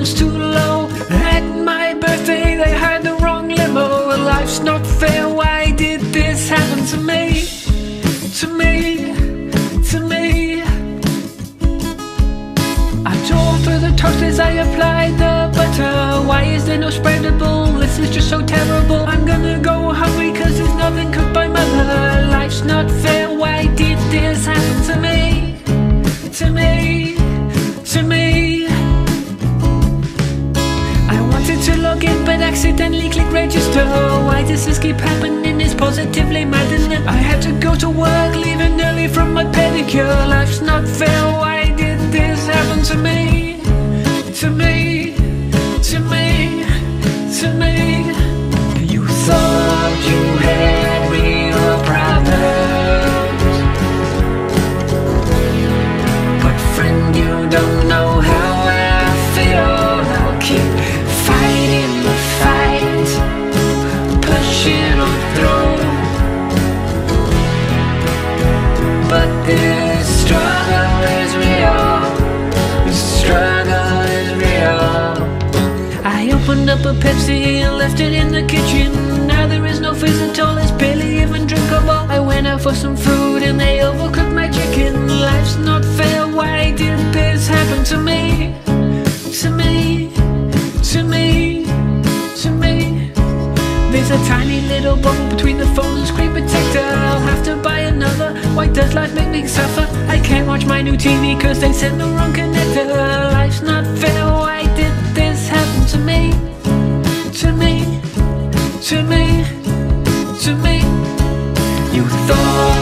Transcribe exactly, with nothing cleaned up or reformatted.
is too low. At my birthday they hired the wrong limo. And life's not fair, why did this happen to me? To me, to me. I tore through the toast as I applied the butter. Why is there no spreadable? This is just so terrible. I'm gonna go hungry cause there's nothing cooked by mother. Life's not fair, why did this happen to me? To me, to me. I wanted to log in but accidentally clicked register. Why does this keep happening? It's positively maddening. I had to go to work, leaving early from my pedicure. Life's not fair, why did this happen to me? To me, to me, to me. You thought you had real problems, but friend, you don't know how. I opened up a Pepsi and left it in the kitchen. Now there is no fizz at all, it's barely even drinkable. I went out for some food and they overcooked my chicken. Life's not fair, why did this happen to me? To me, to me, to me. There's a tiny little bubble between the phone and screen protector. I'll have to buy another, why does life make me suffer? I can't watch my new T V cause they sent the wrong connector. Life's not fair, why did this happen to me? To me, to me, to me. You thought